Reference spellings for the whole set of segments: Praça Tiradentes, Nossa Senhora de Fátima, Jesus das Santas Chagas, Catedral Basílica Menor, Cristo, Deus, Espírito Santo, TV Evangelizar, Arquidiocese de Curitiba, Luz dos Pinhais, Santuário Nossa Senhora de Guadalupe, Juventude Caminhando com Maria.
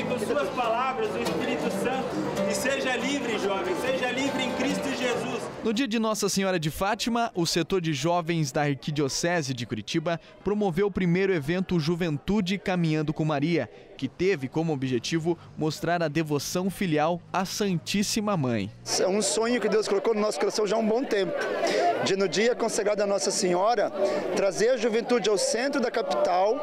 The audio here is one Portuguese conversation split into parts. firme com suas palavras o Espírito Santo e seja livre, jovem, seja livre em Cristo Jesus. No dia de Nossa Senhora de Fátima, o setor de jovens da Arquidiocese de Curitiba promoveu o primeiro evento Juventude Caminhando com Maria, que teve como objetivo mostrar a devoção filial à Santíssima Mãe. É um sonho que Deus colocou no nosso coração já há um bom tempo, de no dia consagrado a Nossa Senhora, trazer a juventude ao centro da capital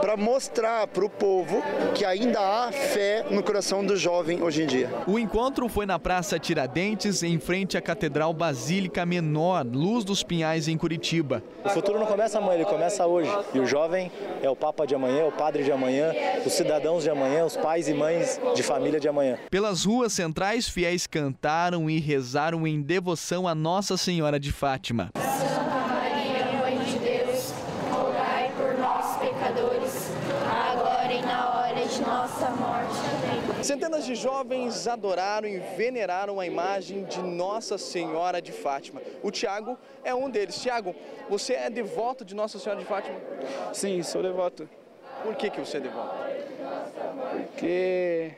para mostrar para o povo que ainda há fé no coração do jovem hoje em dia. O encontro foi na Praça Tiradentes, em frente à Catedral Basílica Menor, Luz dos Pinhais, em Curitiba. O futuro não começa amanhã, ele começa hoje. E o jovem é o Papa de amanhã, é o Padre de amanhã, o cidadão de amanhã, os pais e mães de família de amanhã. Pelas ruas centrais, fiéis cantaram e rezaram em devoção a Nossa Senhora de Fátima. Santa Maria, Mãe de Deus, rogai por nós, pecadores, agora e na hora de nossa morte. Amém. Centenas de jovens adoraram e veneraram a imagem de Nossa Senhora de Fátima. O Tiago é um deles. Tiago, você é devoto de Nossa Senhora de Fátima? Sim, sou devoto. Por que você é devoto? Porque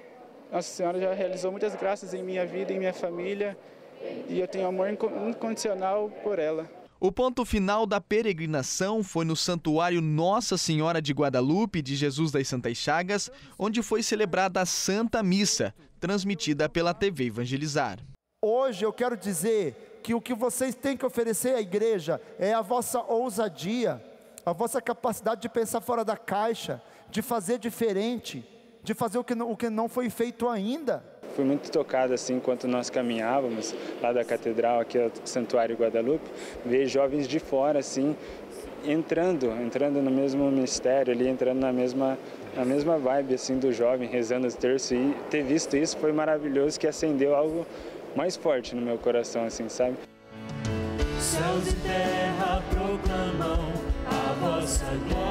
Nossa Senhora já realizou muitas graças em minha vida, em minha família, e eu tenho amor incondicional por ela. O ponto final da peregrinação foi no Santuário Nossa Senhora de Guadalupe de Jesus das Santas Chagas, onde foi celebrada a Santa Missa, transmitida pela TV Evangelizar. Hoje eu quero dizer que o que vocês têm que oferecer à igreja é a vossa ousadia, a vossa capacidade de pensar fora da caixa, de fazer diferente, de fazer o que não foi feito ainda. Fui muito tocado assim enquanto nós caminhávamos lá da catedral aqui ao Santuário Guadalupe, ver jovens de fora assim entrando no mesmo mistério ali, entrando na mesma vibe assim do jovem rezando os terços, e ter visto isso foi maravilhoso, que acendeu algo mais forte no meu coração assim, sabe? Céus e terra proclamam a vossa glória.